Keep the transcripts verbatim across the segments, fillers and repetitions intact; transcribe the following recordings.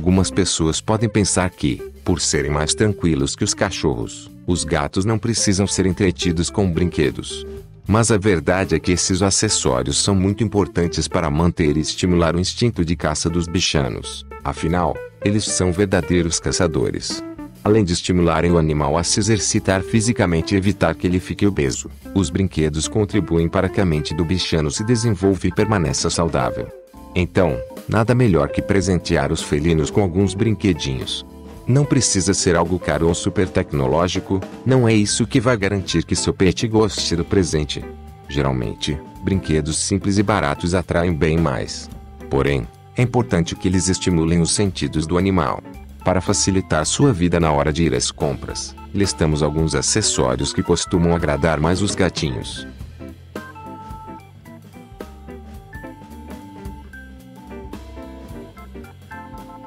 Algumas pessoas podem pensar que, por serem mais tranquilos que os cachorros, os gatos não precisam ser entretidos com brinquedos. Mas a verdade é que esses acessórios são muito importantes para manter e estimular o instinto de caça dos bichanos. Afinal, eles são verdadeiros caçadores. Além de estimularem o animal a se exercitar fisicamente e evitar que ele fique obeso, os brinquedos contribuem para que a mente do bichano se desenvolva e permaneça saudável. Então, nada melhor que presentear os felinos com alguns brinquedinhos. Não precisa ser algo caro ou super tecnológico, não é isso que vai garantir que seu pet goste do presente. Geralmente, brinquedos simples e baratos atraem bem mais. Porém, é importante que eles estimulem os sentidos do animal. Para facilitar sua vida na hora de ir às compras, listamos alguns acessórios que costumam agradar mais os gatinhos.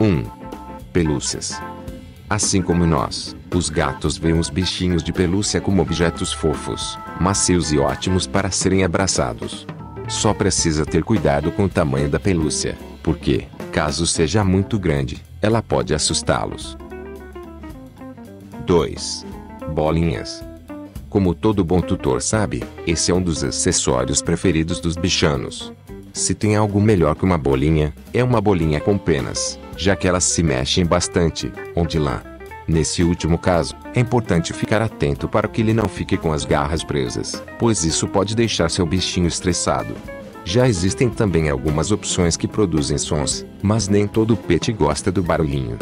um. Pelúcias. Assim como nós, os gatos veem os bichinhos de pelúcia como objetos fofos, macios e ótimos para serem abraçados. Só precisa ter cuidado com o tamanho da pelúcia, porque, caso seja muito grande, ela pode assustá-los. dois. Bolinhas. Como todo bom tutor sabe, esse é um dos acessórios preferidos dos bichanos. Se tem algo melhor que uma bolinha, é uma bolinha com penas, já que elas se mexem bastante, onde lá. Nesse último caso, é importante ficar atento para que ele não fique com as garras presas, pois isso pode deixar seu bichinho estressado. Já existem também algumas opções que produzem sons, mas nem todo pet gosta do barulhinho.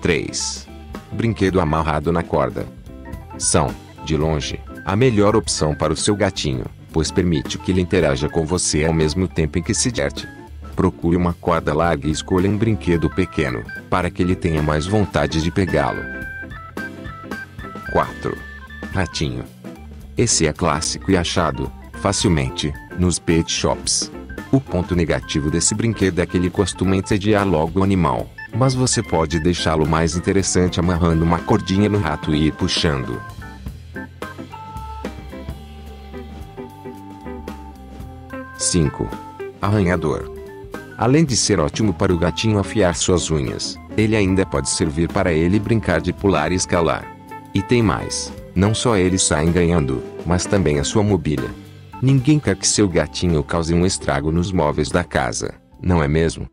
três. Brinquedo amarrado na corda. São, de longe, a melhor opção para o seu gatinho, pois permite que ele interaja com você ao mesmo tempo em que se diverte. Procure uma corda larga e escolha um brinquedo pequeno, para que ele tenha mais vontade de pegá-lo. quatro. Ratinho. Esse é clássico e achado, facilmente, nos pet shops. O ponto negativo desse brinquedo é que ele costuma entediar logo o animal, mas você pode deixá-lo mais interessante amarrando uma cordinha no rato e ir puxando. cinco. Arranhador. Além de ser ótimo para o gatinho afiar suas unhas, ele ainda pode servir para ele brincar de pular e escalar. E tem mais, não só eles saem ganhando, mas também a sua mobília. Ninguém quer que seu gatinho cause um estrago nos móveis da casa, não é mesmo?